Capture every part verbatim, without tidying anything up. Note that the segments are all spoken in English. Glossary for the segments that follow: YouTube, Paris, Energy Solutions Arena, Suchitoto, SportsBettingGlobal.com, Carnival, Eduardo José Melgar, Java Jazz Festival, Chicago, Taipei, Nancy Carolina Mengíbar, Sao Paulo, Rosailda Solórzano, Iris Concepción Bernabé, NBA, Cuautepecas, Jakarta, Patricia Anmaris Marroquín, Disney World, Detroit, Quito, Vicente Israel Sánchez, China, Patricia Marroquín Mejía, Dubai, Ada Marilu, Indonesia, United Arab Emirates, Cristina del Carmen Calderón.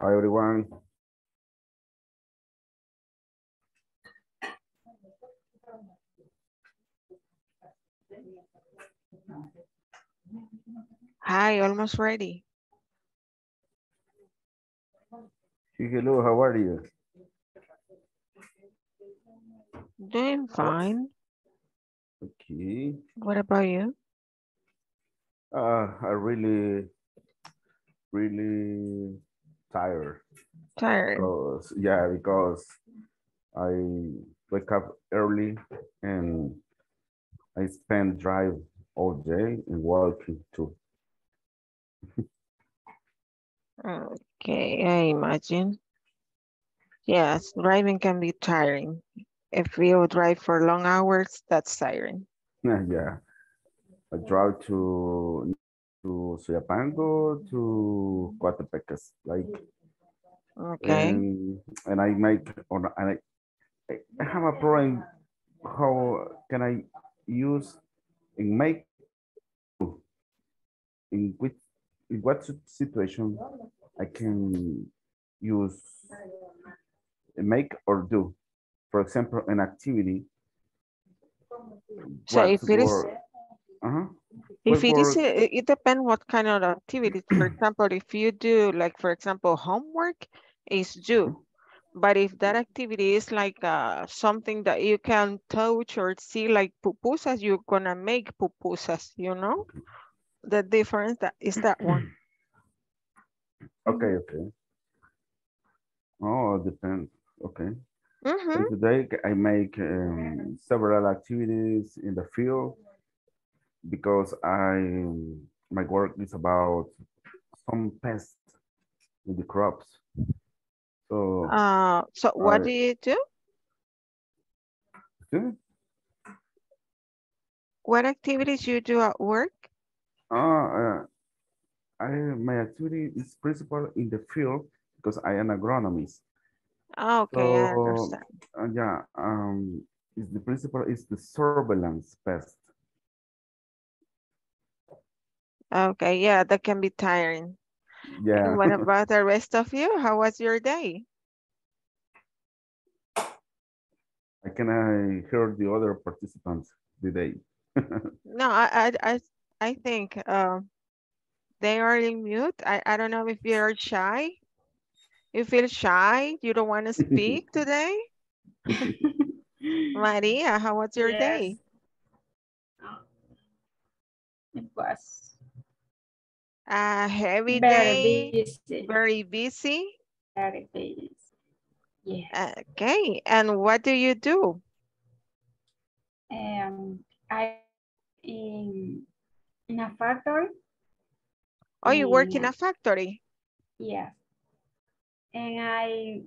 Hi, everyone. Hi, almost ready. Hello, how are you? Doing fine. Okay. What about you? Uh, I really, really tired. Tired? Because, yeah, because I wake up early and I spend drive all day and walking too. Okay, I imagine. Yes, driving can be tiring. If you drive for long hours, that's tiring. Yeah, yeah. I drive to to Suyapango, to Cuautepecas, like. Okay. And, and I make on and I, I have a problem. How can I use and make in which in what situation I can use make or do. For example, an activity. So if it is, uh-huh. if it is, it depends what kind of activity. For example, if you do, like, for example, homework is due. But if that activity is like uh, something that you can touch or see, like pupusas, you're going to make pupusas, you know? The difference that is that one. Okay, okay. Oh, it depends. Okay. Mm-hmm. So today I make um, several activities in the field because I my work is about some pests in the crops. So uh, so what I, do you do? Okay. What activities you do at work? Uh, I my activity is principal in the field because I am an agronomist. Oh, okay, so, I understand. Uh, yeah, um, is the principle is the surveillance pest. Okay, yeah, that can be tiring. Yeah. And what about the rest of you? How was your day? I can I hear the other participants today. No, I, I, I think uh, they are in mute. I, I don't know if you are shy. You feel shy? You don't want to speak today? Maria, how was your yes. day? It was a heavy very day, busy. very busy. Very busy. Yeah. Okay, and what do you do? Um, I in in a factory. Oh, you in, work in a factory? Yeah. And I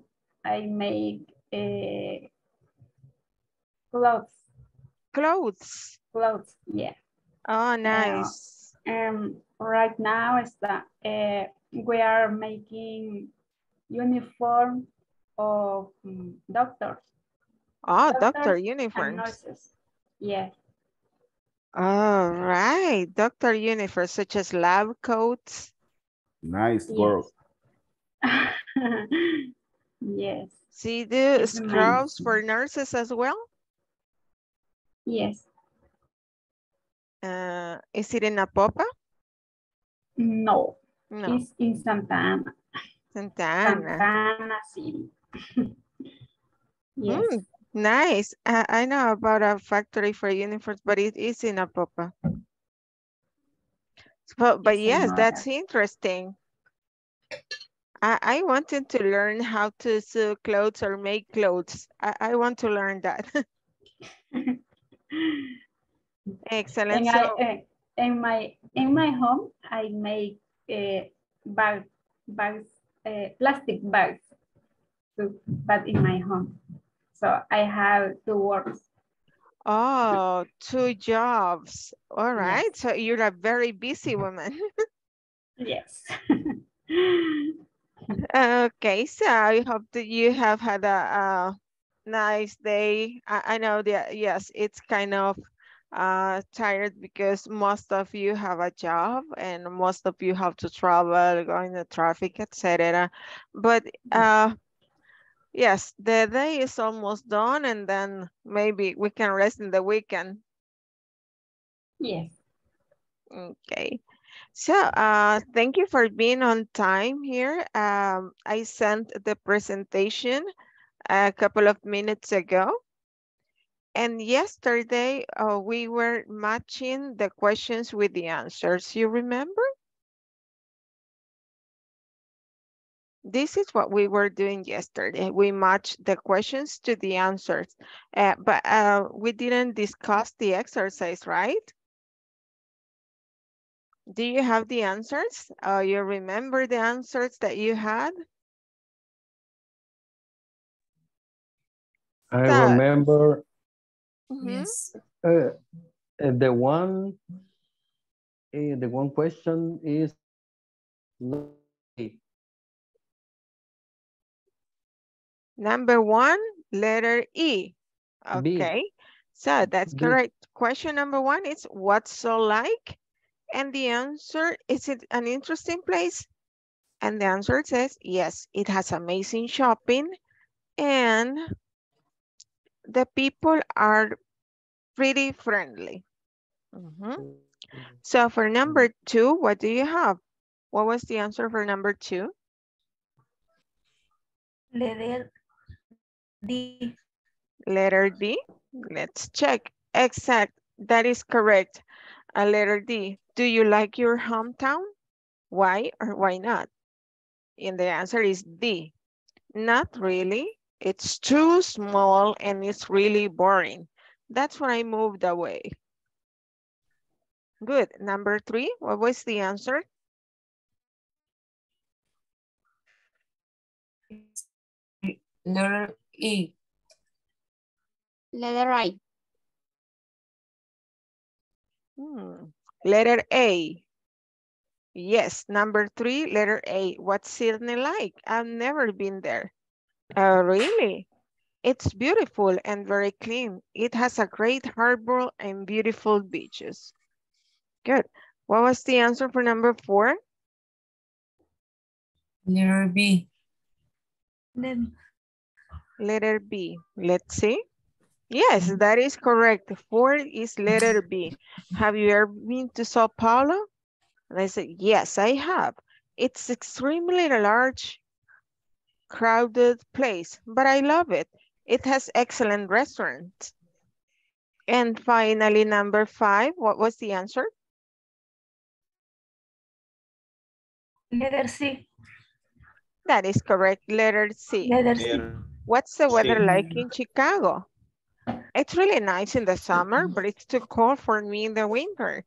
I make uh, clothes. Clothes. Clothes, yeah. Oh, nice. And uh, um, right now is that uh, we are making uniform of um, doctors. Oh, doctors doctor uniforms. And nurses. Yeah. All right, doctor uniforms such as lab coats. Nice work. Yes. Yes. See, do scrubs for nurses as well? Yes. Uh, is it in Apopa? No. No. It's in Santa Ana. Santa Ana. Santa Ana City. Yes. Mm, nice. I, I know about a factory for uniforms, but it is in Apopa. But, but yes, that's interesting. I wanted to learn how to sew clothes or make clothes. I, I want to learn that. Excellent. And, so, I, uh, in my in my home, I make uh, bag, bags, uh, plastic bags, to, but in my home. So I have two works. Oh, two jobs. All right. Yes. So you're a very busy woman. Yes. Okay, so I hope that you have had a, a nice day. I, I know that, yes, it's kind of uh, tired because most of you have a job and most of you have to travel, go in the traffic, et cetera. But uh, yes, the day is almost done, and then maybe we can rest in the weekend. Yes. Okay. So uh, thank you for being on time here. Um, I sent the presentation a couple of minutes ago. And yesterday uh, we were matching the questions with the answers. You remember? This is what we were doing yesterday. We matched the questions to the answers, uh, but uh, we didn't discuss the exercise, right? Do you have the answers? Uh, you remember the answers that you had? I so, remember yes. uh, the one uh, the one question is number one, letter E. Okay, B. So that's B. correct. Question number one is what's so like? And the answer, is it an interesting place? And the answer says, yes, it has amazing shopping and the people are pretty friendly. Mm-hmm. So for number two, what do you have? What was the answer for number two? Letter D. Letter D, let's check. Exact, that is correct. A letter D. Do you like your hometown? Why or why not? And the answer is D. Not really. It's too small and it's really boring. That's when I moved away. Good. Number three, what was the answer? Letter E. Letter I. Hmm. Letter A. Yes, number three, letter A. What's Sydney like? I've never been there. Oh, really? It's beautiful and very clean. It has a great harbor and beautiful beaches. Good. What was the answer for number four? Letter B. Letter B. Let's see. Yes, that is correct. Four is letter B. Have you ever been to Sao Paulo? And I said, yes, I have. It's extremely large, crowded place, but I love it. It has excellent restaurants. And finally, number five, what was the answer? Letter C. That is correct, letter C. Letter C. What's the weather C. like in Chicago? It's really nice in the summer, but it's too cold for me in the winter.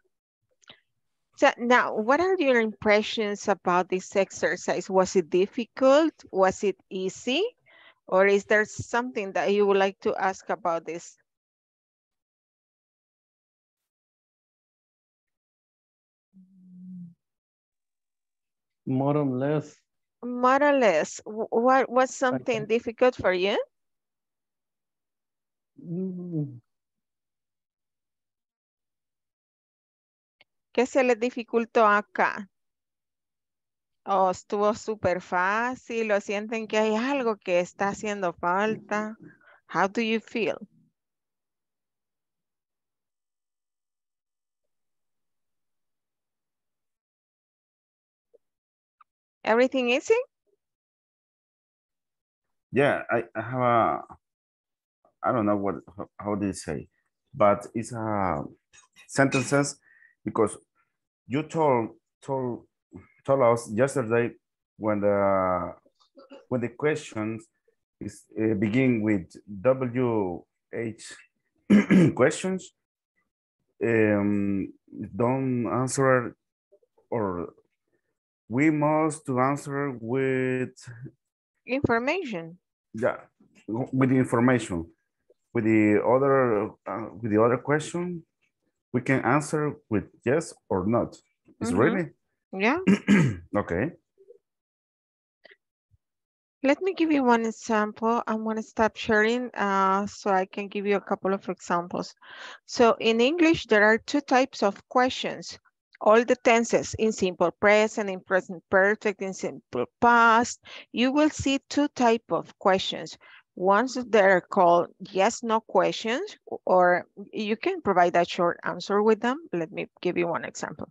So now, what are your impressions about this exercise? Was it difficult? Was it easy? Or is there something that you would like to ask about this? More or less. More or less. What was something okay. difficult for you? ¿Qué se les dificultó acá? ¿O estuvo súper fácil? ¿O sienten que hay algo que está haciendo falta? How do you feel? Everything easy? Yeah, I, I have a I don't know what how they say, but it's a uh, sentences because you told told told us yesterday when the when the questions is uh, begin with W H questions, um, don't answer or we must to answer with information. Yeah, with information. With the other, uh, with the other question, we can answer with yes or not. Is mm-hmm. really? Yeah. Okay. Let me give you one example. I'm gonna stop sharing uh, so I can give you a couple of examples. So in English, there are two types of questions. All the tenses in simple present, in present perfect, in simple past, you will see two types of questions. Once they're called yes, no questions, or you can provide a short answer with them. Let me give you one example.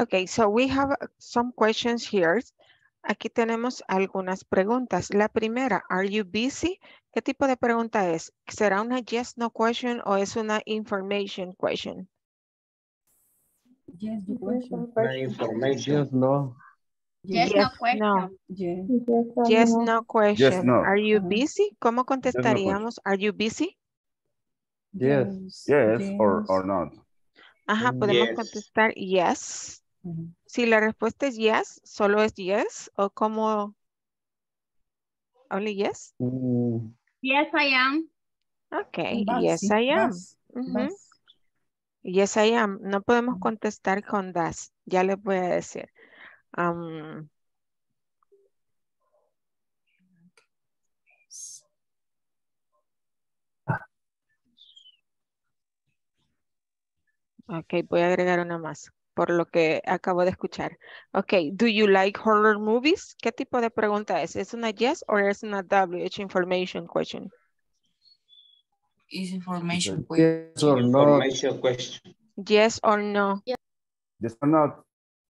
Okay, so we have some questions here. Aquí tenemos algunas preguntas. La primera, are you busy? ¿Qué tipo de pregunta es? ¿Será una yes, no question o es una information question? Yes, no question. La information, no. Yes, yes, no question. No. Yes. Yes, no question. Yes, no. Are you busy? ¿Cómo contestaríamos? Yes, no. Are you busy? Yes, yes, yes. Or, or not. Ajá, podemos yes. contestar yes. Si la respuesta es yes, solo es yes, o como only yes? Mm. Yes, I am. Okay, bus, yes, sí, I am. Bus, uh-huh. bus. Yes, I am. No podemos contestar con das. Ya les voy a decir. Um, okay, voy a agregar una más. Por lo que acabo de escuchar. Okay, do you like horror movies? ¿Qué tipo de pregunta es? ¿Es una yes or es una W H information question? Is information question. Yes or no. Yes or no. Yes or not.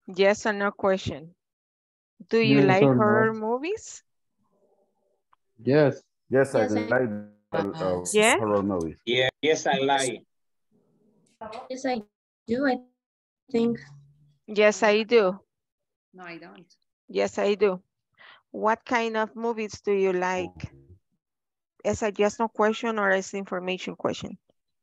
Yes or no question. Do you yes like horror no. movies? Yes. Yes, I yes, like uh, yes? horror movies. Yeah. Yes, I like. Yes, I do. I think. Yes, I do. No, I don't. Yes, I do. What kind of movies do you like? Is a yes, no question or is information question?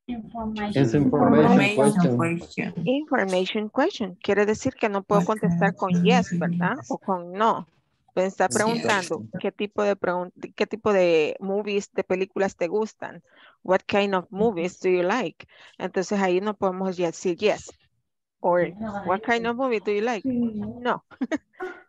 Information. It's information, information question. question. Information question. Quiere decir que no puedo contestar con yes, ¿verdad? O con no. Me está preguntando qué tipo de qué tipo de movies, de películas te gustan. What kind of movies do you like? Entonces ahí no podemos decir yes. Or what kind of movie do you like? No.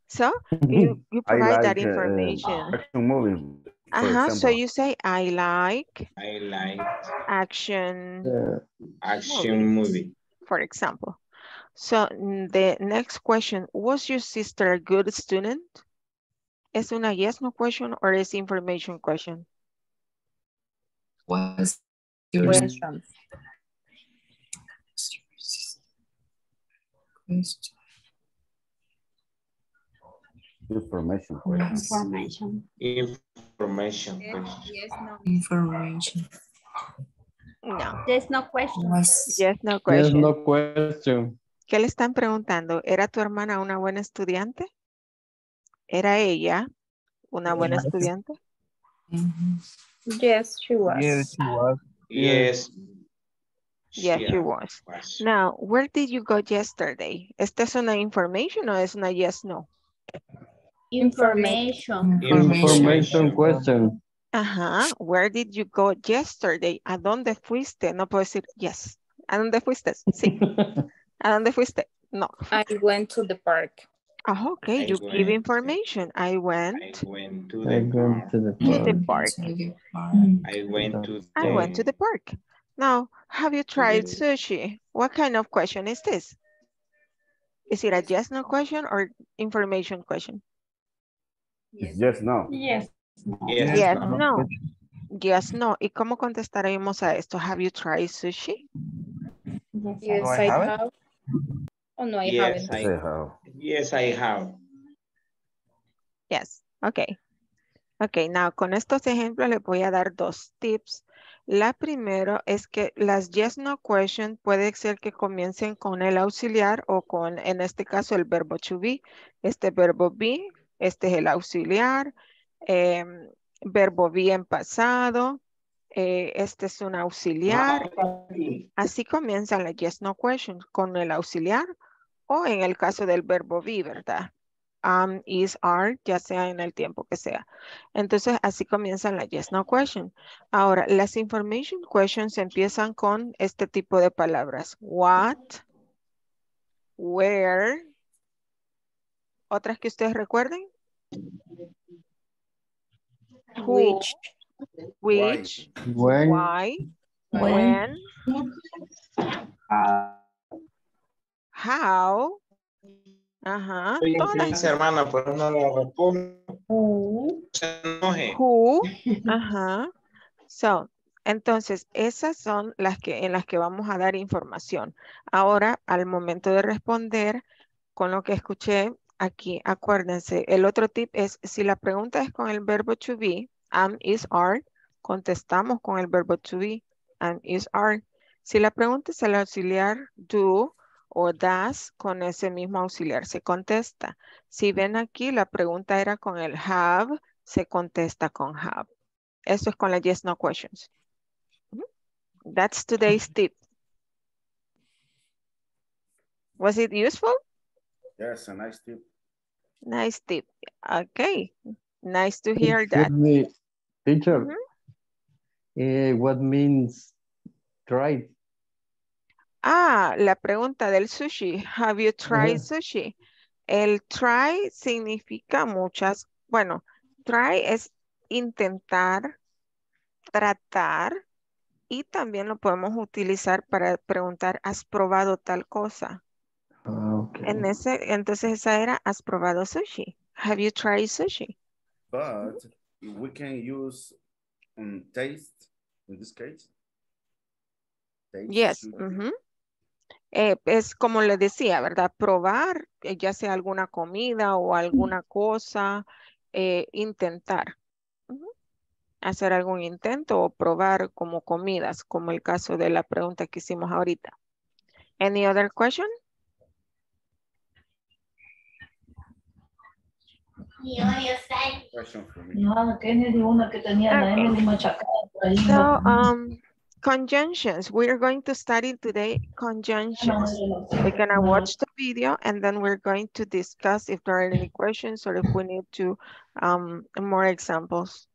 So you, you provide like, that information. Uh, action movies, uh-huh. So you say I like. I like. Action. Uh, action movies, movie. For example. So the next question: was your sister a good student? ¿Es una yes no question or es information question? Was your question. Information question. Information. Information question. Yes, no. Information. No. There's no question. Was, yes, no question. There's no question. ¿Qué le están preguntando? ¿Era tu hermana una buena estudiante? ¿Era ella una buena yes. estudiante? Mm-hmm. Yes, she was. Yes, she was. Yes. Yes, she, she was. was. Now, where did you go yesterday? ¿Esta es una information o es una yes, no? Information. Information, information question. Ajá. Uh-huh. Where did you go yesterday? ¿A dónde fuiste? No puedo decir yes. ¿A dónde fuiste? Sí. ¿A dónde fuiste? No. I went to the park. Oh, okay, I you give information. To, I went. I went to the, park. To the park. I went to. The I went to the park. Now, have you tried sushi? What kind of question is this? Is it a yes, no question or information question? Yes, yes no. Yes, yes, yes no. no. Yes, no. ¿Y cómo contestaremos a esto? Have you tried sushi? Yes, yes I, I have. have. Oh, no, I yes, haven't. I have. Yes, I have. Yes, okay. Ok, now con estos ejemplos les voy a dar dos tips. La primera es que las yes no question puede ser que comiencen con el auxiliar o con, en este caso, el verbo to be. Este verbo be, este es el auxiliar, eh, verbo be en pasado, eh, este es un auxiliar. Así comienzan las yes no questions, con el auxiliar o en el caso del verbo be, ¿verdad? Um, is, are, ya sea en el tiempo que sea. Entonces, así comienzan las yes, no question. Ahora, las information questions empiezan con este tipo de palabras. What, where, otras que ustedes recuerden. Which, which, when, why, when, uh, how, ajá. Soy todas. Hermana, pero no lo respondo. Who. Se enoje. Who. Ajá. So, entonces, esas son las que en las que vamos a dar información. Ahora, al momento de responder, con lo que escuché aquí, acuérdense, el otro tip es, si la pregunta es con el verbo to be, am, is, are, contestamos con el verbo to be, am, is, are. Si la pregunta es el auxiliar, do, o das, con ese mismo auxiliar se contesta. Si ven aquí, la pregunta era con el have, se contesta con have. Eso es con la yes, no questions. That's today's tip. Was it useful? Yes, a nice tip. Nice tip. Okay. Nice to hear that. Me, teacher, mm-hmm. uh, what means try? Ah, la pregunta del sushi. Have you tried uh-huh. sushi? El try significa muchas. Bueno, try es intentar, tratar. Y también lo podemos utilizar para preguntar, ¿has probado tal cosa? Uh, okay. En ese, entonces esa era, ¿has probado sushi? Have you tried sushi? But we can use um, taste in this case. Taste yes. Mm-hmm. Eh, es como les decía, ¿verdad? Probar, eh, ya sea alguna comida o alguna cosa, eh, intentar. Uh-huh. Hacer algún intento o probar como comidas, como el caso de la pregunta que hicimos ahorita. Any other question? No, tiene una que tenía la M machacada por ahí. So, um, conjunctions. We are going to study today conjunctions. We're going to watch the video and then we're going to discuss if there are any questions or if we need to um, more examples.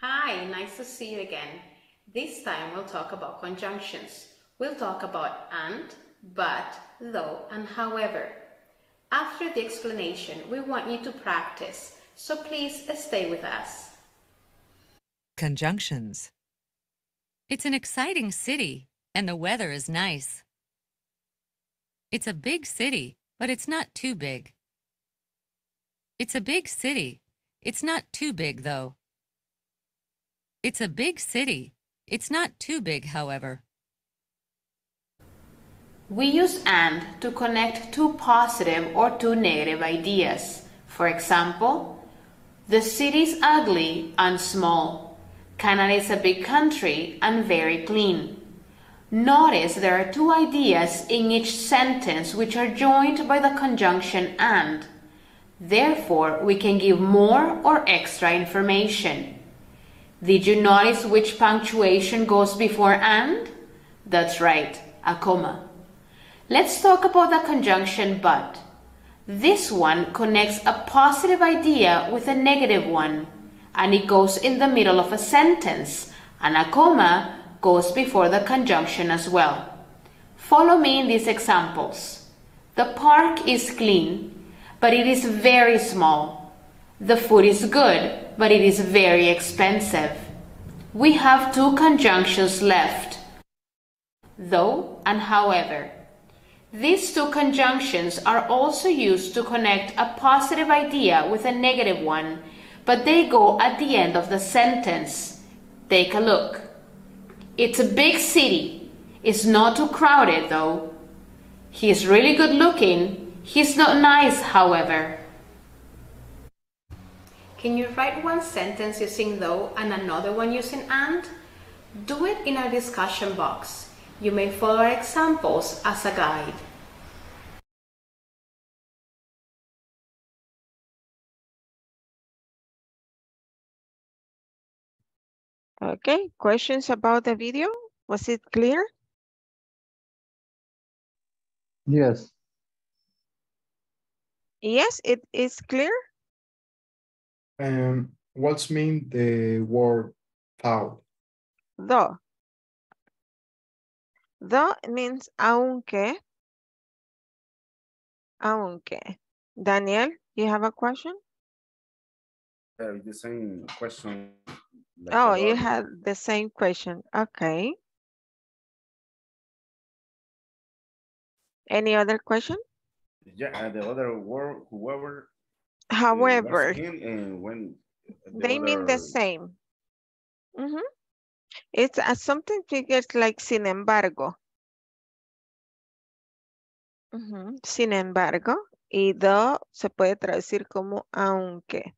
Hi, nice to see you again. This time we'll talk about conjunctions. We'll talk about and, but, though, and however. After the explanation, we want you to practice, so please stay with us. Conjunctions. It's an exciting city, and the weather is nice. It's a big city, but it's not too big. It's a big city. It's not too big, though. It's a big city. It's not too big, however. We use and to connect two positive or two negative ideas. For example, the city's ugly and small. Canada is a big country and very clean. Notice there are two ideas in each sentence which are joined by the conjunction and. Therefore, we can give more or extra information. Did you notice which punctuation goes before and? That's right, a comma. Let's talk about the conjunction but. This one connects a positive idea with a negative one, and it goes in the middle of a sentence, and a comma goes before the conjunction as well. Follow me in these examples. The park is clean, but it is very small. The food is good, but it is very expensive. We have two conjunctions left, though and however. These two conjunctions are also used to connect a positive idea with a negative one, but they go at the end of the sentence. Take a look. It's a big city. It's not too crowded, though. He's really good looking. He's not nice, however. Can you write one sentence using though and another one using and? Do it in our discussion box. You may follow our examples as a guide. Okay, questions about the video? Was it clear? Yes. Yes, it is clear. Um, what's mean the word thou? Though. Though means aunque, aunque. Daniel, you have a question? Uh, the same question. Like oh, you had the same question. Okay. Any other question? Yeah, the other word, whoever. However. In, and when the they other... mean the same. Mm-hmm. It's uh, something figures like sin embargo. Uh-huh. Sin embargo. Y do se puede traducir como aunque.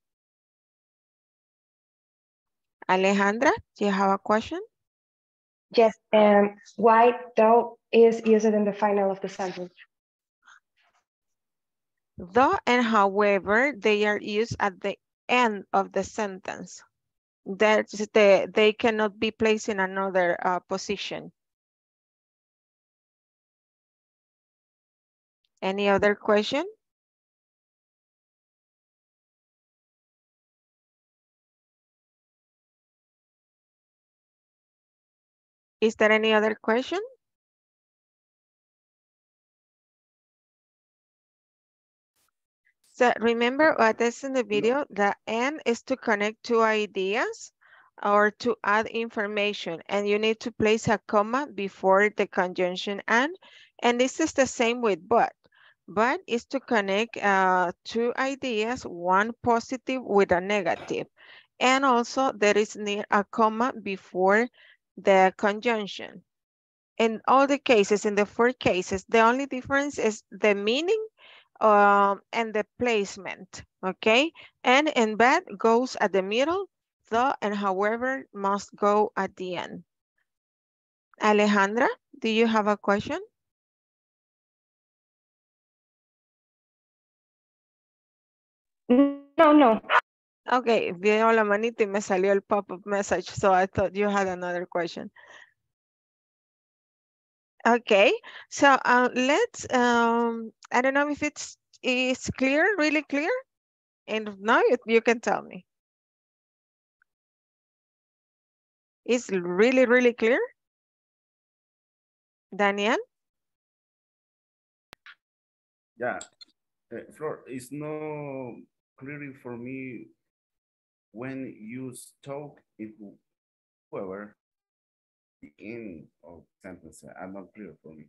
Alejandra, do you have a question? Yes. Um, why though is used in the final of the sentence? Though and however, they are used at the end of the sentence. That they, they cannot be placed in another uh, position. Any other question? Is there any other question? So remember what is in the video, the end is to connect two ideas or to add information, and you need to place a comma before the conjunction and, and this is the same with but. But is to connect uh, two ideas, one positive with a negative, and also there is need a comma before the conjunction. In all the cases, in the four cases, the only difference is the meaning Um, and the placement, okay? And in but goes at the middle, though and however must go at the end. Alejandra, do you have a question? No, no. Okay, veo la manita y me salió el pop-up message, so I thought you had another question. Okay, so uh, let's, um, I don't know if it's, it's clear, really clear. And if not, you, you can tell me. It's really, really clear? Daniel? Yeah, uh, Flor, it's not clear for me when you talk, if whoever. The end of sentence are not clear for me.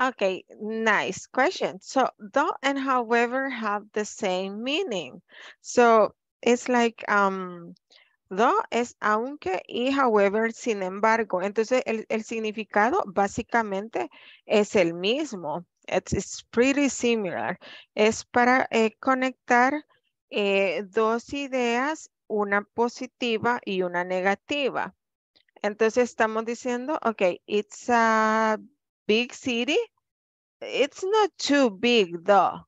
Okay, nice question. So though and however have the same meaning. So it's like um though es aunque y however sin embargo. Entonces el, el significado básicamente es el mismo. It's, it's pretty similar. Es para eh, conectar eh, dos ideas, una positiva y una negativa. Entonces estamos diciendo, okay, it's a big city. It's not too big though.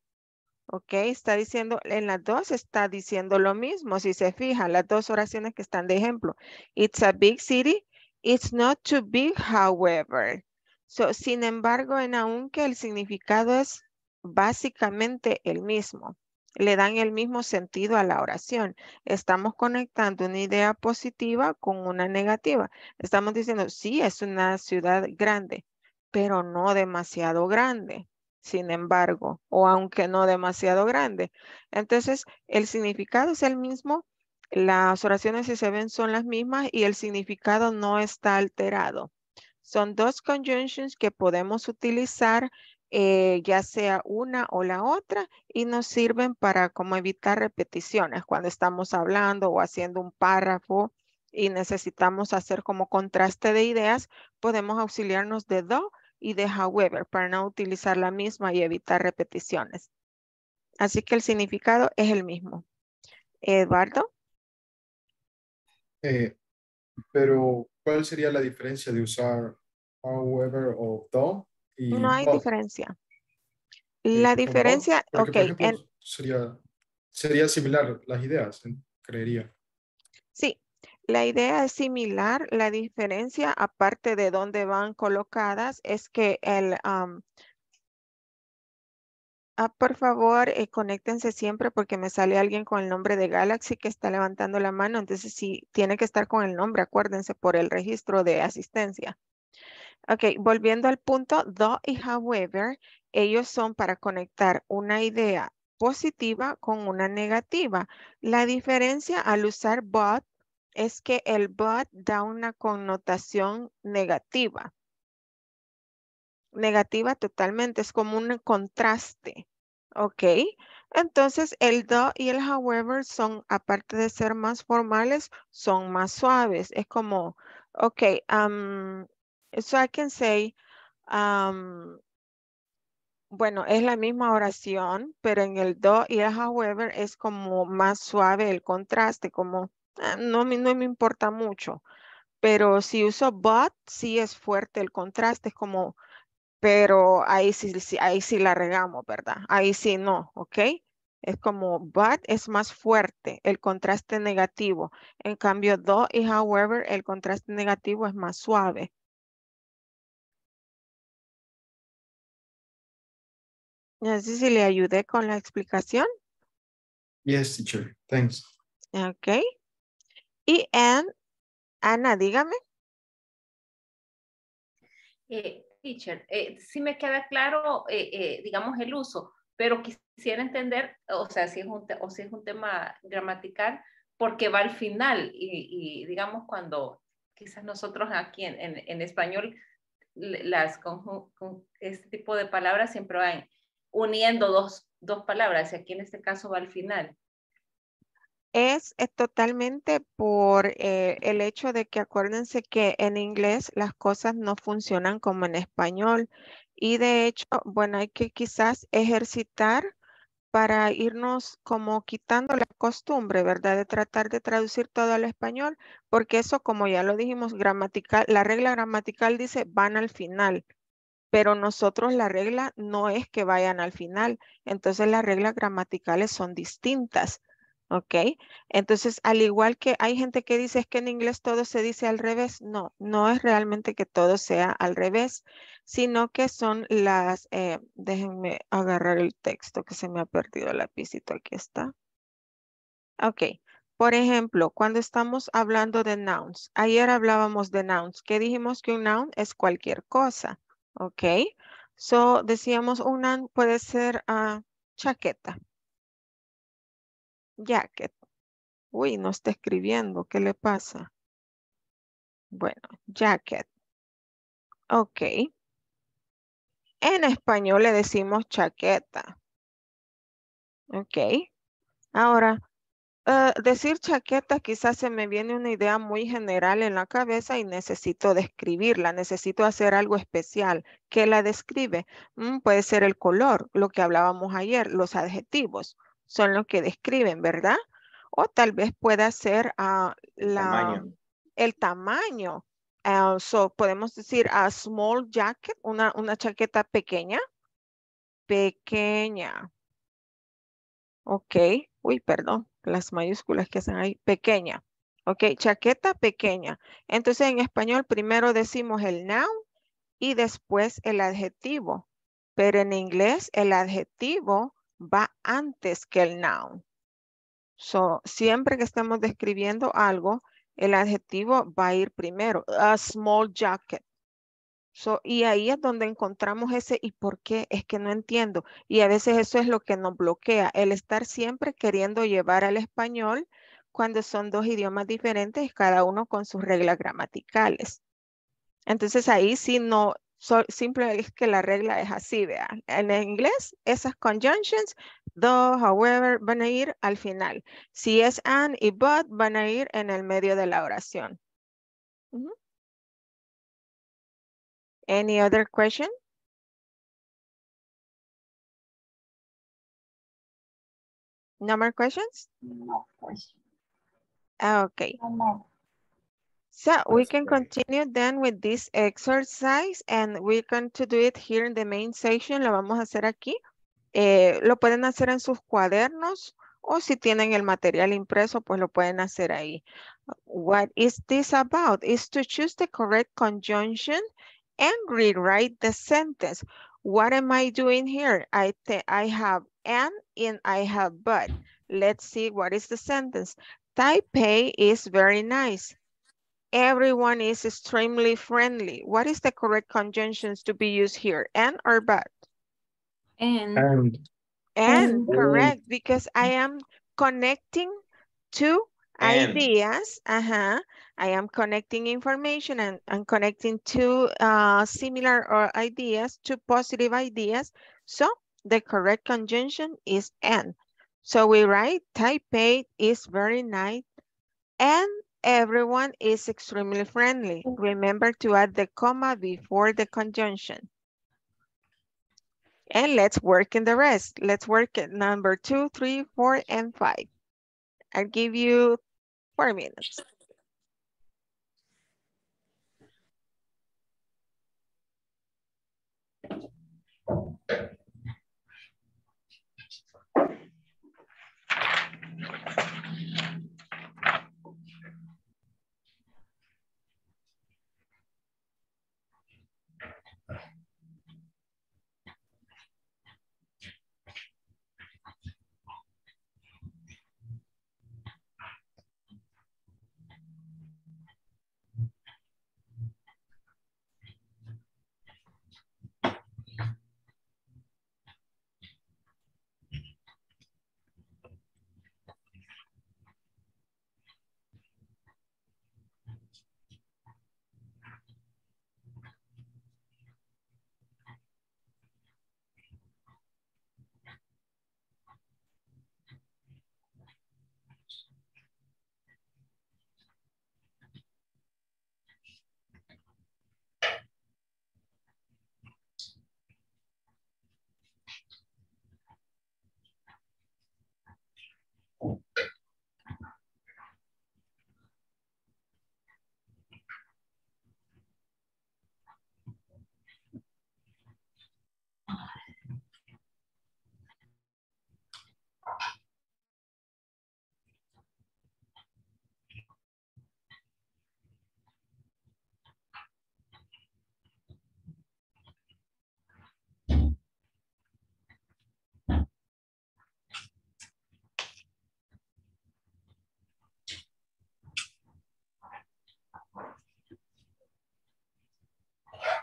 Okay, está diciendo, en las dos está diciendo lo mismo. Si se fijan, las dos oraciones que están de ejemplo. It's a big city. It's not too big, however. So, sin embargo, en aunque el significado es básicamente el mismo. le dan el mismo sentido a la oración. Estamos conectando una idea positiva con una negativa. Estamos diciendo, sí, es una ciudad grande, pero no demasiado grande, sin embargo, o aunque no demasiado grande. Entonces, el significado es el mismo, las oraciones si se ven son las mismas y el significado no está alterado. Son dos conjunctions que podemos utilizar, eh, ya sea una o la otra, y nos sirven para como evitar repeticiones cuando estamos hablando o haciendo un párrafo y necesitamos hacer como contraste de ideas, podemos auxiliarnos de do y de however para no utilizar la misma y evitar repeticiones. Así que el significado es el mismo. Eduardo. Eh, pero... ¿Cuál sería la diferencia de usar however o do? Y no hay do. diferencia. La ¿Cómo? diferencia, Porque, ok. Ejemplo, en, sería, sería similar las ideas, creería. Sí, la idea es similar. La diferencia, aparte de dónde van colocadas, es que el... Um, ah, por favor, eh, conéctense siempre porque me sale alguien con el nombre de Galaxy que está levantando la mano. Entonces, sí, tiene que estar con el nombre, acuérdense, por el registro de asistencia. Ok, volviendo al punto, do y however, ellos son para conectar una idea positiva con una negativa. La diferencia al usar but es que el but da una connotación negativa. Negativa totalmente, es como un contraste, ¿ok? Entonces el do y el however son, aparte de ser más formales, son más suaves. Es como, ok, um, so I can say, um, bueno, es la misma oración, pero en el do y el however es como más suave el contraste, como eh, no, no me importa mucho. Pero si uso but, sí es fuerte el contraste, es como... Pero ahí sí, ahí sí la regamos, ¿verdad? Ahí sí no, ¿ok? Es como, but es más fuerte, el contraste negativo. En cambio, do y however, el contraste negativo es más suave. No sé si le ayudé con la explicación. Yes, teacher. Thanks. Ok. Y en, Ana, dígame. Eh. Teacher, eh, sí me queda claro, eh, eh, digamos, el uso, pero quisiera entender, o sea, si es un, o si es un tema gramatical, porque va al final y, y digamos, cuando quizás nosotros aquí en, en, en español, las con, con este tipo de palabras siempre van uniendo dos, dos palabras, y aquí en este caso va al final. Es, es totalmente por eh, el hecho de que acuérdense que en inglés las cosas no funcionan como en español y de hecho, bueno, hay que quizás ejercitar para irnos como quitando la costumbre, ¿verdad? De tratar de traducir todo al español, porque eso, como ya lo dijimos, gramatical, la regla gramatical dice van al final. Pero nosotros la regla no es que vayan al final. Entonces las reglas gramaticales son distintas. Ok, entonces al igual que hay gente que dice es que en inglés todo se dice al revés, no, no es realmente que todo sea al revés, sino que son las, eh, déjenme agarrar el texto que se me ha perdido el lapicito, aquí está. Ok, por ejemplo, cuando estamos hablando de nouns, ayer hablábamos de nouns, que dijimos que un noun es cualquier cosa, ok, so decíamos un noun puede ser uh, chaqueta. Jacket. Uy, no está escribiendo. ¿Qué le pasa? Bueno, jacket. Ok. En español le decimos chaqueta. Ok. Ahora, uh, decir chaqueta quizás se me viene una idea muy general en la cabeza y necesito describirla. Necesito hacer algo especial. ¿Qué la describe? Mm, puede ser el color, lo que hablábamos ayer, los adjetivos. Son los que describen, ¿verdad? O tal vez pueda ser uh, la, tamaño. el tamaño. Uh, so podemos decir a small jacket, una, una chaqueta pequeña. Pequeña. Ok. Uy, perdón. Las mayúsculas que hacen ahí. Pequeña. Ok, chaqueta pequeña. Entonces en español primero decimos el noun y después el adjetivo. Pero en inglés el adjetivo va antes que el noun. So, siempre que estemos describiendo algo, el adjetivo va a ir primero. A small jacket. So, y ahí es donde encontramos ese ¿y por qué? Es que no entiendo. Y a veces eso es lo que nos bloquea. El estar siempre queriendo llevar al español cuando son dos idiomas diferentes, cada uno con sus reglas gramaticales. Entonces ahí sí no, so, simple es que la regla es así, vea. En inglés, esas conjunctions, though, however, van a ir al final. Si es and y but, van a ir en el medio de la oración. Uh-huh. Any other question? No more questions? No questions. Okay. No more. So we can continue then with this exercise and we can to do it here in the main section. Lo vamos a hacer aquí. Eh, lo pueden hacer en sus cuadernos o si tienen el material impreso, pues lo pueden hacer ahí. What is this about? Is to choose the correct conjunction and rewrite the sentence. What am I doing here? I I have and and I have but. Let's see what is the sentence. Taipei is very nice. Everyone is extremely friendly. What is the correct conjunctions to be used here? And or but? And. And, and, and. Correct, because I am connecting two and. ideas. Uh-huh. I am connecting information and, and connecting two uh, similar or ideas, two positive ideas. So the correct conjunction is and. So we write Taipei is very nice and everyone is extremely friendly. Remember to add the comma before the conjunction. And let's work in the rest. Let's work at number two, three, four, and five. I'll give you four minutes.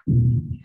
Mm-hmm.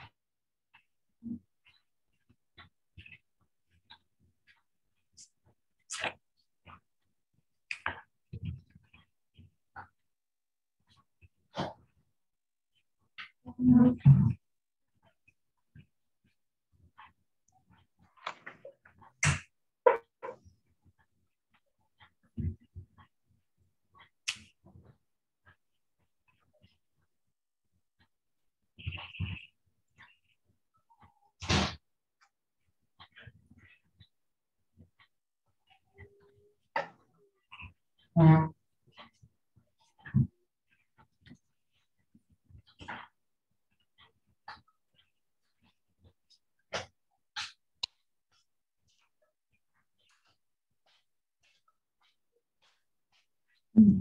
Mm-hmm.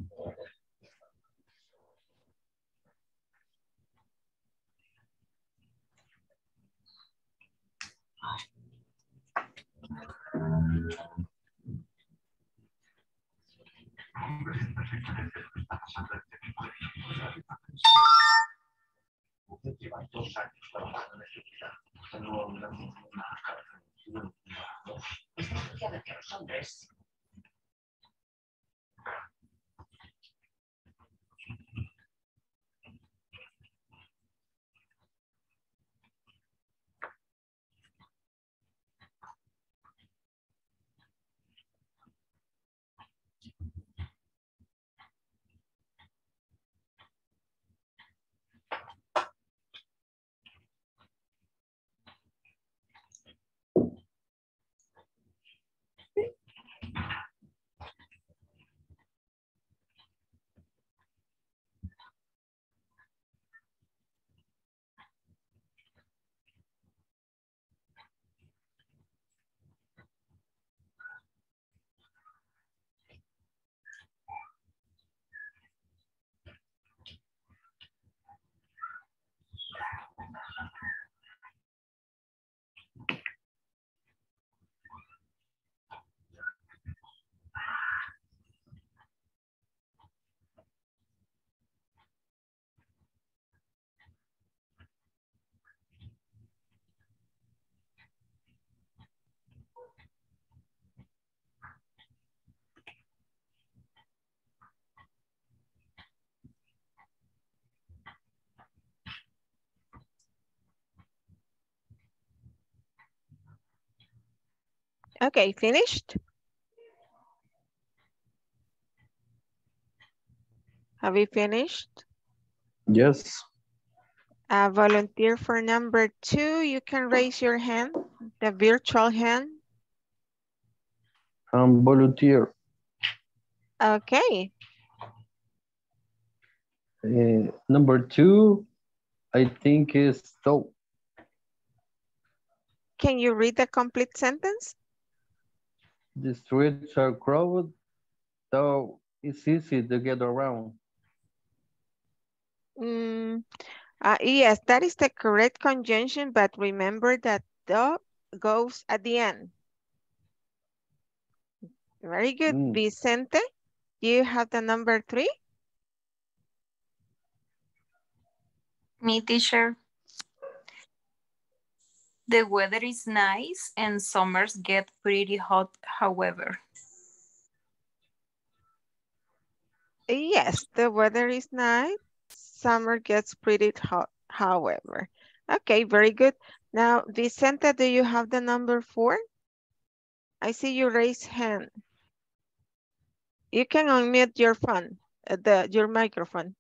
Okay, finished? Have you finished? Yes. A volunteer for number two, you can raise your hand, the virtual hand. Um, volunteer. Okay. Uh, number two, I think is so. Can you read the complete sentence? The streets are crowded, so it's easy to get around. Mm, uh, yes, that is the correct conjunction, but remember that the goes at the end. Very good, mm. Vicente. Do you have the number three? Me, teacher. The weather is nice and summers get pretty hot, however. Yes, the weather is nice. Summer gets pretty hot, however. Okay, very good. Now, Vicente, do you have the number four? I see you raise hand. You can unmute your phone, the, your microphone.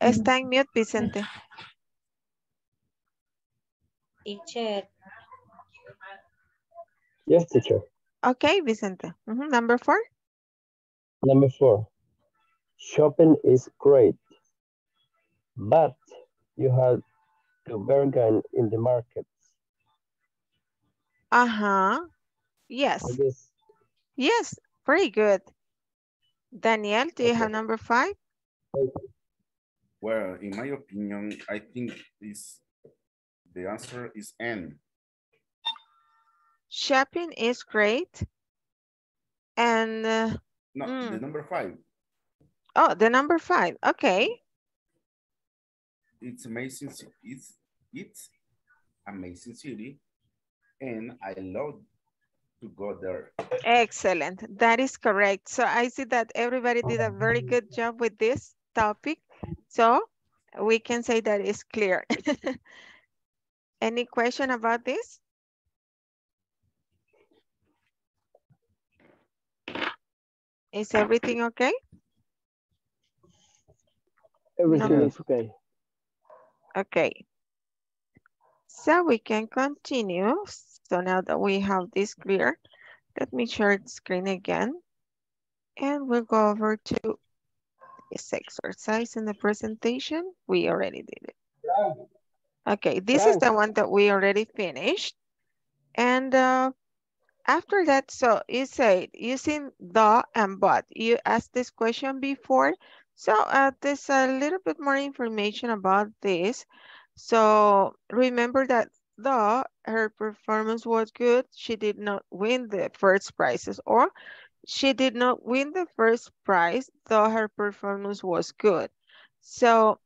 Está en mute, Vicente. Teacher. Yes, teacher. Okay, Vicente. Mm-hmm. Number four. Number four. Shopping is great, but you have to bargain in the markets. Uh-huh. Yes. Yes. Yes, very good. Daniel, do you okay. have number five? Okay. Well, in my opinion, I think this, the answer is N. Shopping is great. And... Uh, no, mm. the number five. Oh, the number five. Okay. It's amazing. It's, it's amazing city. And I love to go there. Excellent. That is correct. So I see that everybody did a very good job with this topic. So we can say that it's clear. Any question about this? Is everything okay? Everything no. is okay. Okay. So we can continue. So now that we have this clear, let me share the screen again. And we'll go over to this exercise in the presentation. We already did it. Okay, this is the one that we already finished. And uh, after that, so you said using the and but. You asked this question before. So uh, there's a little bit more information about this. So remember that Though her performance was good, she did not win the first prizes, or she did not win the first prize, though her performance was good. So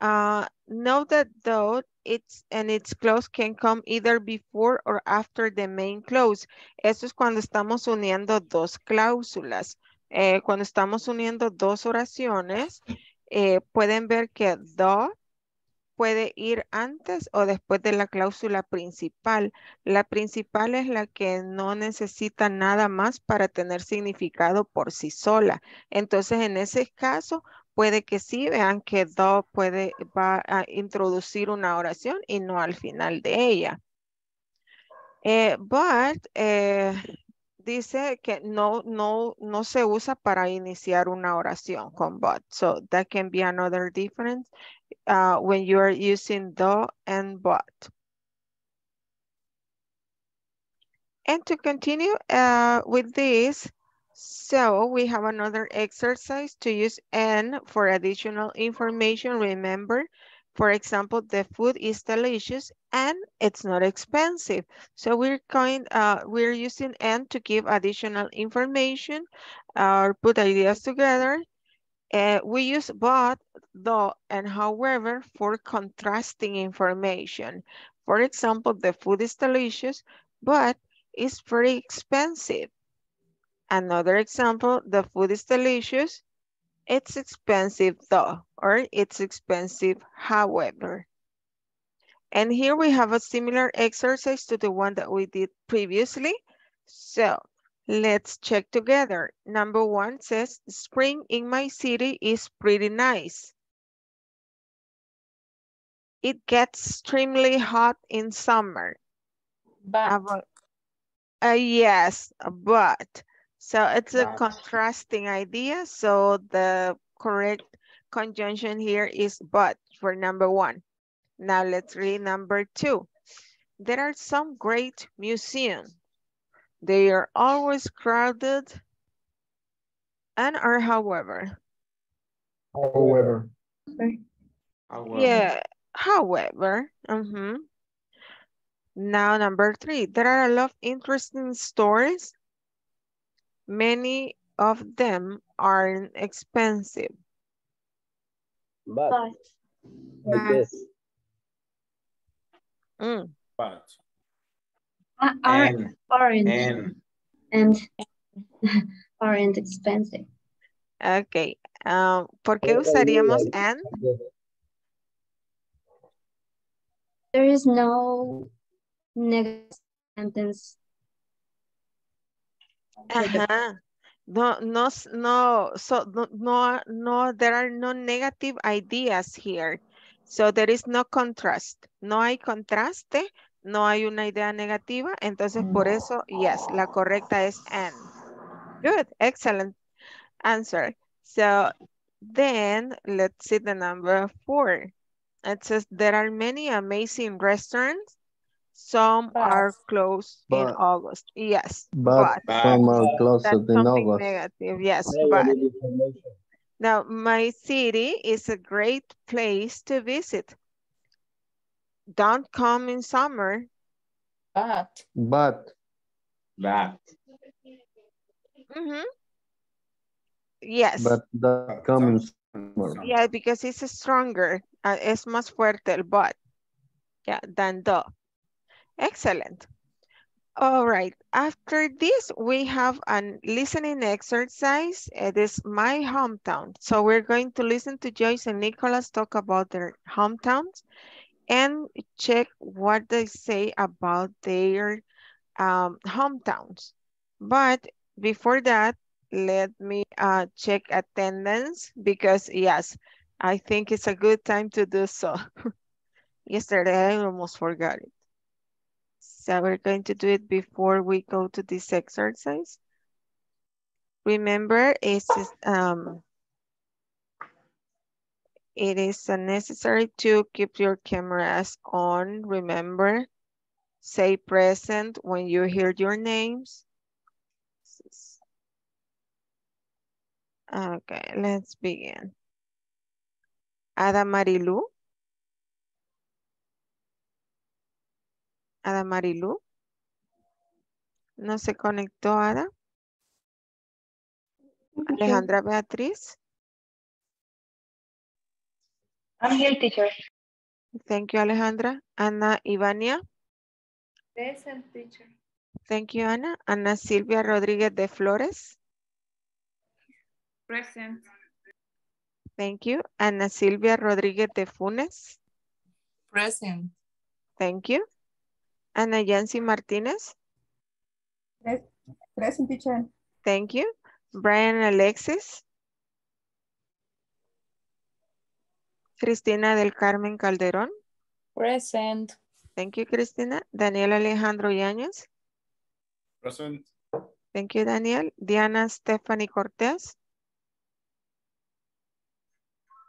uh, note that though it's and its close can come either before or after the main clause. Eso es cuando estamos uniendo dos cláusulas. Eh, cuando estamos uniendo dos oraciones, eh, pueden ver que though puede ir antes o después de la cláusula principal. La principal es la que no necesita nada más para tener significado por sí sola. Entonces, en ese caso, puede que sí vean que though puede va a introducir una oración y no al final de ella. Eh, but eh, dice que no, no, no se usa para iniciar una oración con but. So that can be another difference. Uh, when you are using though and but. And to continue uh, with this, so we have another exercise to use and for additional information. Remember, for example, the food is delicious and it's not expensive. So we're going, uh, we're using and to give additional information uh, or put ideas together. Uh, we use but, though, and however for contrasting information. For example, the food is delicious, but it's very expensive. Another example, the food is delicious, it's expensive though, or it's expensive however. And here we have a similar exercise to the one that we did previously. So let's check together. Number one says, spring in my city is pretty nice. It gets extremely hot in summer. But. Uh, yes, but. So it's but. a contrasting idea. So the correct conjunction here is but for number one. Now let's read number two. There are some great museums. They are always crowded and are however. However. however. Yeah, however. Mm-hmm. Now number three, there are a lot of interesting stories. Many of them are expensive. But. But. I guess. Mm. But. Uh, are, and, aren't, and, and aren't expensive. Okay. Um, ¿Por qué usaríamos and? There is no negative sentence. Uh-huh. No, no, no, so no, no, no, there are no negative ideas here. So there is no contrast. No hay contraste. No hay una idea negativa, entonces por eso, yes, la correcta es and. Good, excellent answer. So then let's see the number four. It says there are many amazing restaurants. Some but, are closed but, in August. Yes, but, but some are closed in August. Negative. Yes, but. Now my city is a great place to visit. Don't come in summer. But. But. But. Mm-hmm. Yes. But don't come in summer. Yeah, because it's stronger. Uh, es más fuerte el but. Yeah, than the. Excellent. All right. After this, we have a listening exercise. It is my hometown. So we're going to listen to Joyce and Nicholas talk about their hometowns. And check what they say about their um, hometowns. But before that, let me uh, check attendance because yes, I think it's a good time to do so. Yesterday, I almost forgot it. So we're going to do it before we go to this exercise. Remember, it's um. It is necessary to keep your cameras on. Remember, say present when you hear your names. Okay, let's begin. Ada Marilu. Ada Marilu. No se conectó, Ada. Alejandra Beatriz. I'm here, teacher. Thank you, Alejandra. Ana Ivania. Present, teacher. Thank you, Ana. Ana Silvia Rodríguez de Flores. Present. Thank you. Ana Silvia Rodríguez de Funes. Present. Thank you. Ana Yancy Martínez. Present, teacher. Thank you. Brian Alexis. Cristina del Carmen Calderón. Present. Thank you, Cristina. Daniel Alejandro Yáñez. Present. Thank you, Daniel. Diana Stephanie Cortés.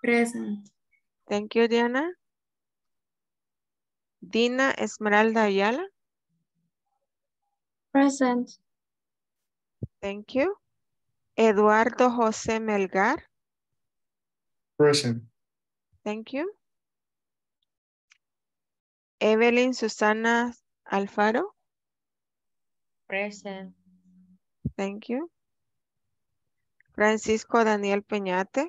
Present. Thank you, Diana. Dina Esmeralda Ayala. Present. Thank you. Eduardo José Melgar. Present. Thank you. Evelyn Susana Alfaro. Present. Thank you. Francisco Daniel Peñate.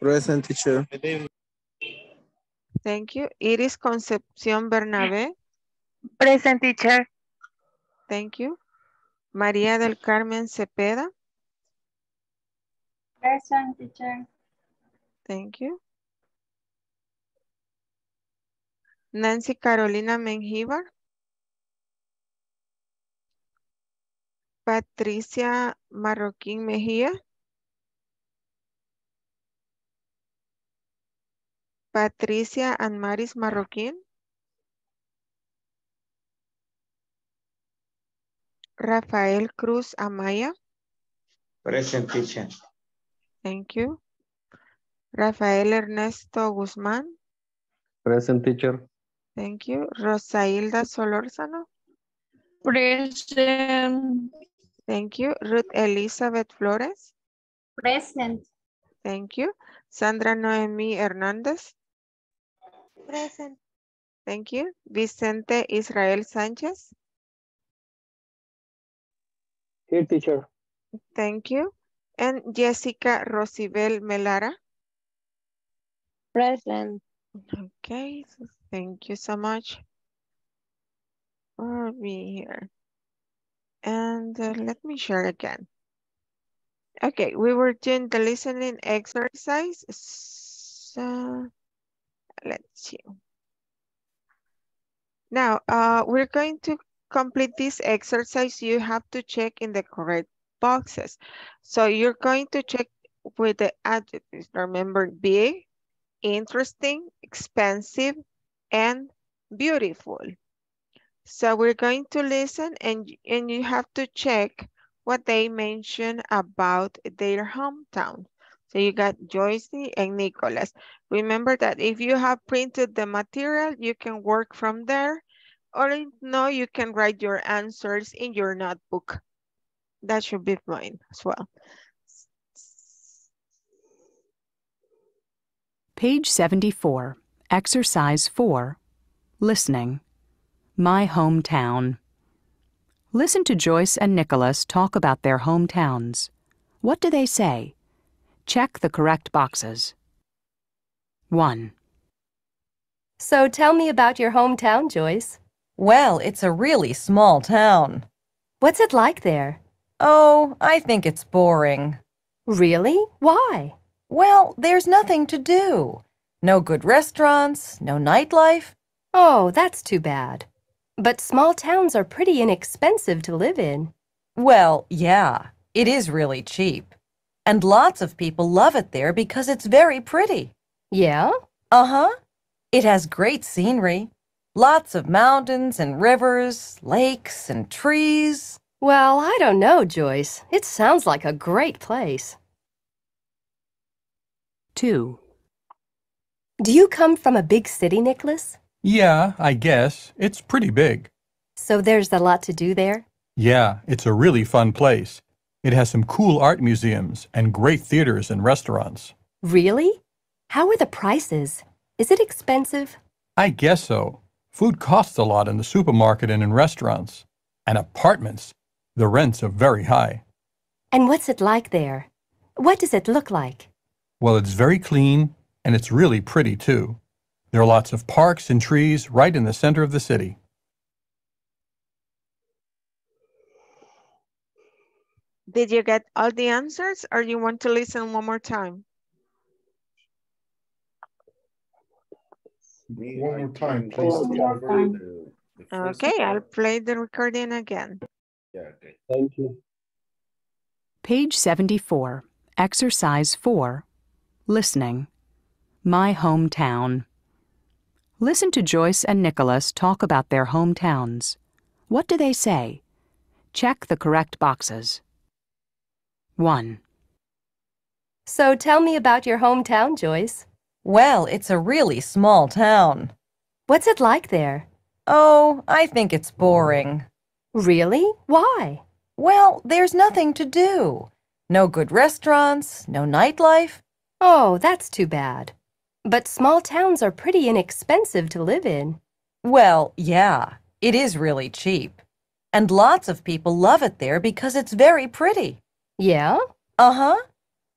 Present, teacher. Thank you. Iris Concepción Bernabé. Present, teacher. Thank you. María del Carmen Cepeda. Present, teacher. Thank you. Nancy Carolina Mengíbar. Patricia Marroquín Mejía. Patricia Anmaris Marroquín. Rafael Cruz Amaya. Present, teacher. Thank you. Rafael Ernesto Guzmán. Present, teacher. Thank you. Rosailda Solórzano. Present. Thank you. Ruth Elizabeth Flores. Present. Thank you. Sandra Noemí Hernández. Present. Thank you. Vicente Israel Sánchez. Here, teacher. Thank you. And Jessica Rosibel Melara. Present. Okay, so thank you so much for being here. And uh, let me share again. Okay, we were doing the listening exercise. So let's see. Now, uh, we're going to complete this exercise. You have to check in the correct boxes. So you're going to check with the adjectives. Remember, big, interesting, expensive, and beautiful. So we're going to listen and, and you have to check what they mention about their hometown. So you got Joyce and Nicholas. Remember that if you have printed the material, you can work from there, or if no, you can write your answers in your notebook. That should be fine as well. Page seventy-four, exercise four, listening. My hometown. Listen to Joyce and Nicholas talk about their hometowns. What do they say? Check the correct boxes. One. So tell me about your hometown, Joyce. Well, it's a really small town. What's it like there? Oh, I think it's boring. Really? Why? Well, there's nothing to do. No good restaurants, no nightlife. Oh, that's too bad. But small towns are pretty inexpensive to live in. Well, yeah, it is really cheap. And lots of people love it there because it's very pretty. Yeah? Uh-huh. It has great scenery. Lots of mountains and rivers, lakes and trees. Well, I don't know, Joyce. It sounds like a great place. Two. Do you come from a big city, Nicholas? Yeah, I guess. It's pretty big. So there's a lot to do there? Yeah, it's a really fun place. It has some cool art museums and great theaters and restaurants. Really? How are the prices? Is it expensive? I guess so. Food costs a lot in the supermarket and in restaurants. And apartments, the rents are very high. And what's it like there? What does it look like? Well, it's very clean, and it's really pretty, too. There are lots of parks and trees right in the center of the city. Did you get all the answers, or you want to listen one more time? One more time, please. One more time. Okay, I'll play the recording again. Yeah, okay. Thank you. Page seventy-four, Exercise four, Listening, My Hometown. Listen to Joyce and Nicholas talk about their hometowns. What do they say? Check the correct boxes. one. So tell me about your hometown, Joyce. Well, it's a really small town. What's it like there? Oh, I think it's boring. Really? Why? Well, there's nothing to do. No good restaurants, no nightlife. Oh, that's too bad. But small towns are pretty inexpensive to live in. Well, yeah, it is really cheap. And lots of people love it there because it's very pretty. Yeah? Uh-huh.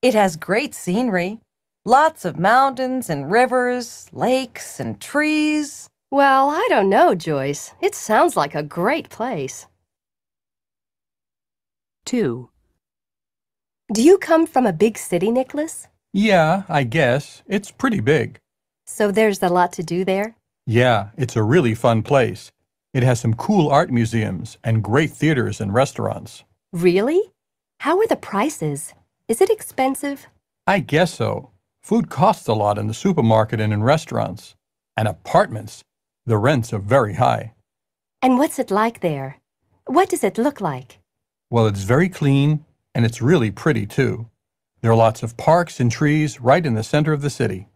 It has great scenery. Lots of mountains and rivers, lakes and trees. Well, I don't know, Joyce. It sounds like a great place. two. Do you come from a big city, Nicholas? Yeah, I guess. It's pretty big. So there's a lot to do there? Yeah, it's a really fun place. It has some cool art museums and great theaters and restaurants. Really? How are the prices? Is it expensive? I guess so. Food costs a lot in the supermarket and in restaurants. And apartments, the rents are very high. And what's it like there? What does it look like? Well, it's very clean, and it's really pretty, too. There are lots of parks and trees right in the center of the city.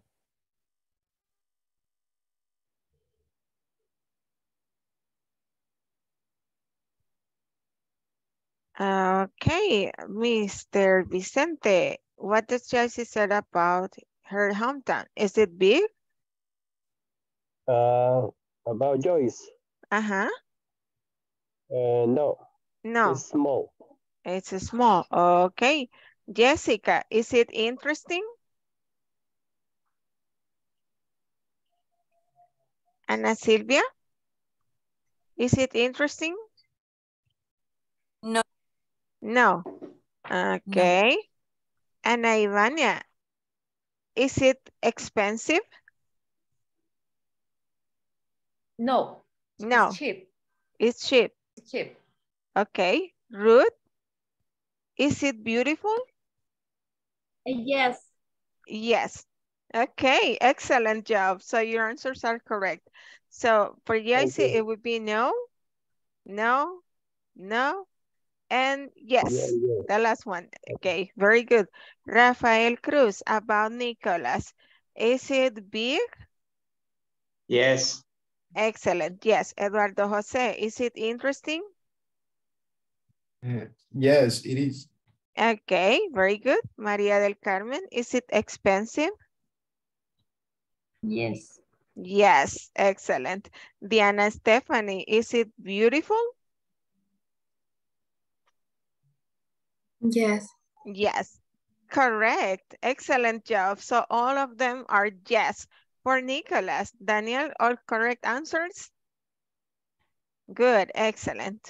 Okay, Mister Vicente, what does Joyce say about her hometown? Is it big? Uh, about Joyce? Uh-huh. Uh, no. No. It's small. It's small. Okay. Jessica, is it interesting? Ana Silvia? Is it interesting? No. No. Okay. No. Ana Ivania, is it expensive? No. No. It's cheap. It's cheap. It's cheap. Okay. Ruth, is it beautiful? Yes. Yes. Okay. Excellent job. So your answers are correct. So for Joyce, it would be no, no, no, and yes. Yeah, yeah. The last one. Okay. Very good. Rafael Cruz, about Nicholas. Is it big? Yes. Excellent. Yes. Eduardo Jose, is it interesting? Yes, it is. Okay, very good. Maria del Carmen, is it expensive? Yes. Yes, excellent. Diana Stephanie, is it beautiful? Yes. Yes, correct. Excellent job. So all of them are yes. For Nicholas, Daniel, all correct answers? Good, excellent.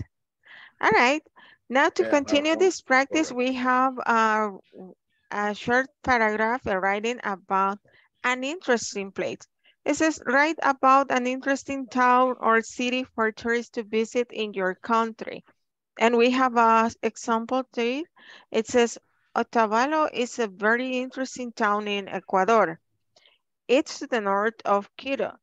All right. Now to continue this practice, we have a, a short paragraph writing about an interesting place. It says, write about an interesting town or city for tourists to visit in your country. And we have an example to it. It says, Otavalo is a very interesting town in Ecuador. It's to the north of Quito.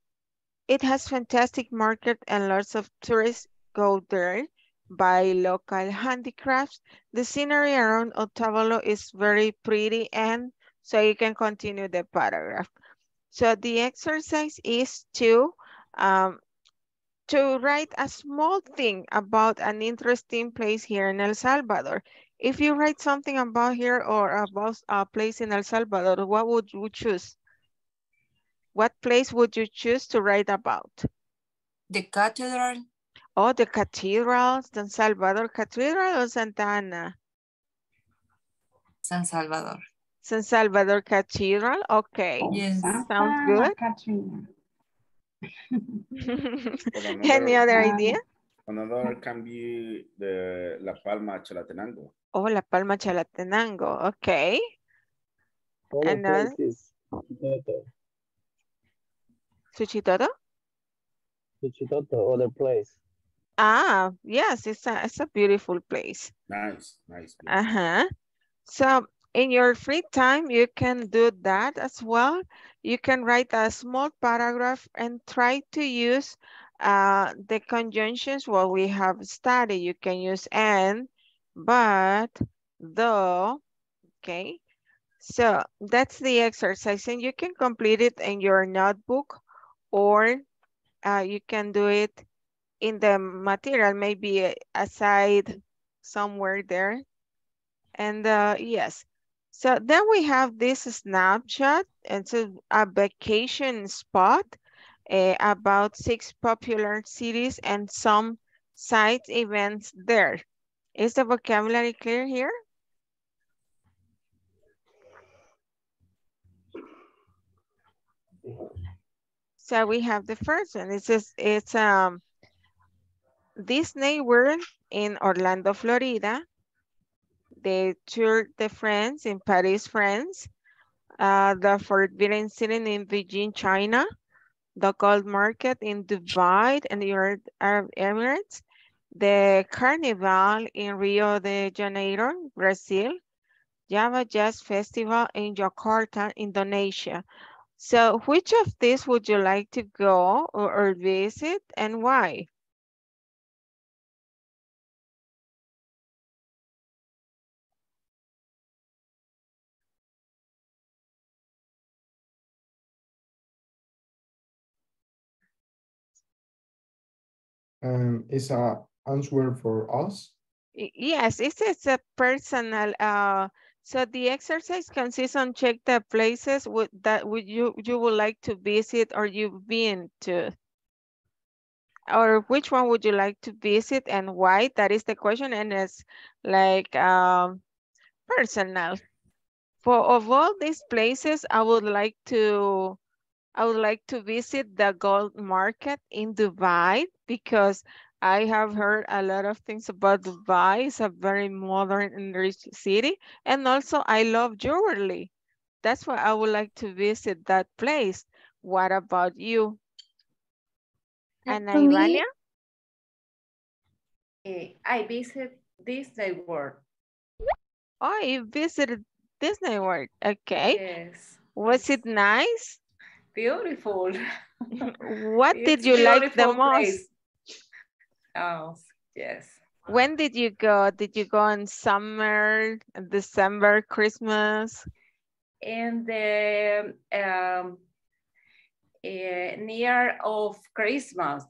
It has fantastic market and lots of tourists go there. By local handicrafts. The scenery around Otavalo is very pretty, and so you can continue the paragraph. So the exercise is to, um, to write a small thing about an interesting place here in El Salvador. If you write something about here or about a place in El Salvador, what would you choose? What place would you choose to write about? The cathedral. Oh, the cathedral, San Salvador Cathedral or Santa Ana? San Salvador. San Salvador Cathedral, okay. Yes. Santa Sounds good. Any other um, idea? Another can be the La Palma Chalatenango. Oh, La Palma Chalatenango, okay. All and then? Suchitoto. Suchitoto? Suchitoto, other place. Ah, yes, it's a, it's a beautiful place. Nice, nice. Uh-huh. So in your free time, you can do that as well. You can write a small paragraph and try to use uh, the conjunctions what we have studied. You can use and, but, though, okay? So that's the exercise, and you can complete it in your notebook, or uh, you can do it in the material, maybe aside somewhere there. And uh, yes, so then we have this snapshot, and so a vacation spot uh, about six popular cities and some side events there. Is the vocabulary clear here? So we have the first one. It says it's um Disney World in Orlando, Florida. The Tour de France in Paris, France, uh, the Forbidden City in Beijing, China, the Gold Market in Dubai and the United Arab Emirates, the Carnival in Rio de Janeiro, Brazil, Java Jazz Festival in Jakarta, Indonesia. So which of these would you like to go or, or visit, and why? Um, is an answer for us? Yes, it's, it's a personal. Uh, so the exercise consists on check the places would, that would you you would like to visit or you've been to, or which one would you like to visit and why? That is the question, and it's like um, personal. For of all these places, I would like to. I would like to visit the Gold Market in Dubai because I have heard a lot of things about Dubai. It's a very modern and rich city. And also I love jewelry. That's why I would like to visit that place. What about you? Ana Ivalia? I visit Disney World. Oh, you visited Disney World. Okay. Yes. Was it nice? Beautiful. What it's did you like the place. most? Oh, yes. When did you go? Did you go in summer, December, Christmas? And the um, uh, near of Christmas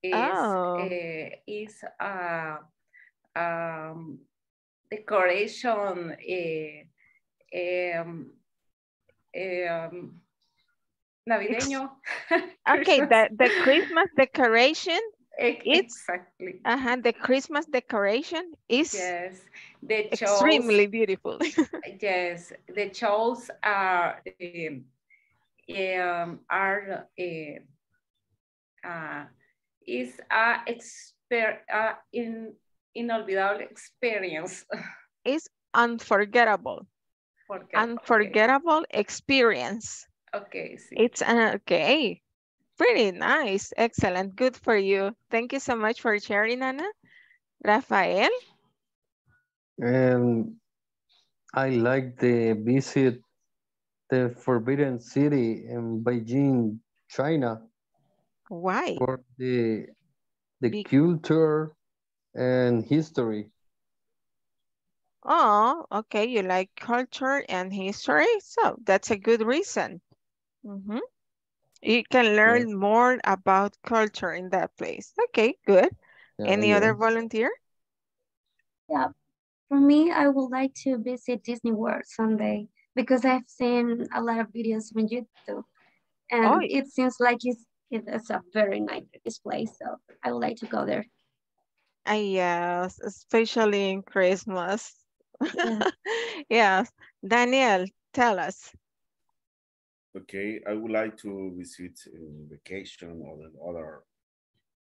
is oh. uh, is uh, um, decoration. Uh, um, um, Navideño. Okay, the, the Christmas decoration. Exactly. Uh-huh, the Christmas decoration is yes, the shows, extremely beautiful. Yes, the shows are um, um, are uh, uh, is a exper uh, in inolvidable experience. It's unforgettable. Forgettable. Unforgettable okay. experience. Okay, see. It's uh, okay. Pretty nice. Excellent. Good for you. Thank you so much for sharing, Ana. Rafael? And I like the visit the Forbidden City in Beijing, China. Why? For the, the Be culture and history. Oh, okay. You like culture and history. So that's a good reason. Mm-hmm. You can learn yeah. more about culture in that place. Okay, good. Yeah, Any yeah. other volunteer? Yeah, for me, I would like to visit Disney World someday because I've seen a lot of videos on YouTube. And oh, it seems like it's It's a very nice place, so I would like to go there. Uh, yes, especially in Christmas. Yeah. Yes, Daniel, tell us. Okay, I would like to visit uh, vacation or other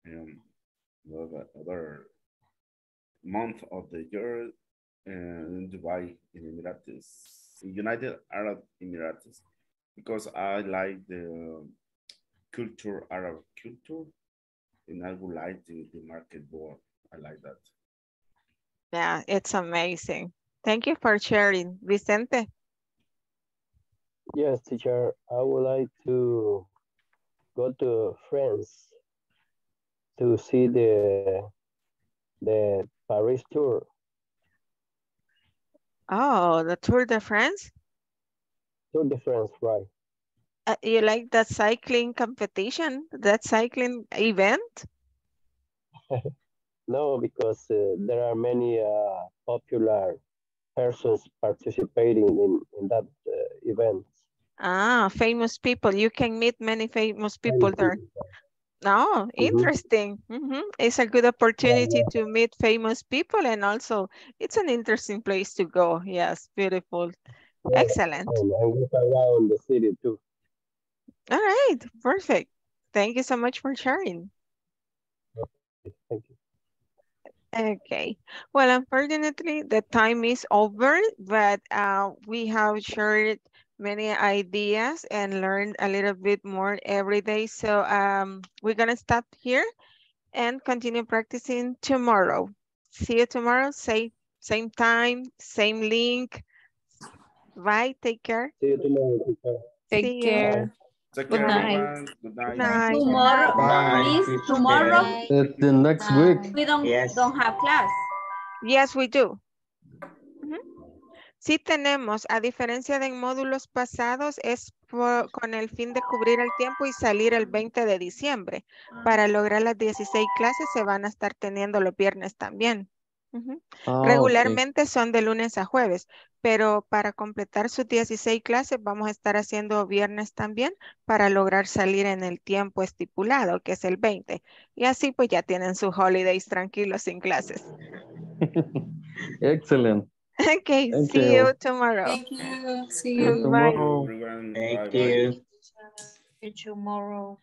um, other month of the year uh, in Dubai, in Emirates, United Arab Emirates, because I like the culture, Arab culture, and I would like the, the market board. I like that. Yeah, it's amazing. Thank you for sharing. Vicente? Yes, teacher. I would like to go to France to see the, the Paris tour. Oh, the Tour de France? Tour de France, right. Uh, you like that cycling competition, that cycling event? No, because uh, there are many uh, popular persons participating in, in that uh, event. Ah, famous people. You can meet many famous people there. No, interesting. Mm-hmm. It's a good opportunity yeah, yeah. to meet famous people, and also it's an interesting place to go. Yes, beautiful. Yeah. Excellent. And I walk around the city too. All right, perfect. Thank you so much for sharing. Thank you. Okay, well, unfortunately, the time is over, but uh, we have shared many ideas and learned a little bit more every day. So um, we're going to stop here and continue practicing tomorrow. See you tomorrow, same, same time, same link. Bye, take care. See you tomorrow. Take See care. care. Good night. Good night. Tomorrow, Bye. please. Tomorrow. Bye. The next week. We don't yes. don't have class. Yes, we do. Mm-hmm. Sí tenemos. A diferencia de en módulos pasados, es por, con el fin de cubrir el tiempo y salir el veinte de diciembre. Para lograr las dieciséis clases se van a estar teniendo los viernes también. Uh-huh. oh, Regularmente okay. son de lunes a jueves, pero para completar sus dieciséis clases vamos a estar haciendo viernes también para lograr salir en el tiempo estipulado, que es el veinte. Y así pues ya tienen sus holidays tranquilos sin clases. Excellent. Okay, Thank see you. you tomorrow. Thank you. See you. Bye. Tomorrow. Thank Bye. you. Tomorrow.